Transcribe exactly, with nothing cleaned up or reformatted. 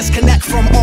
disconnect from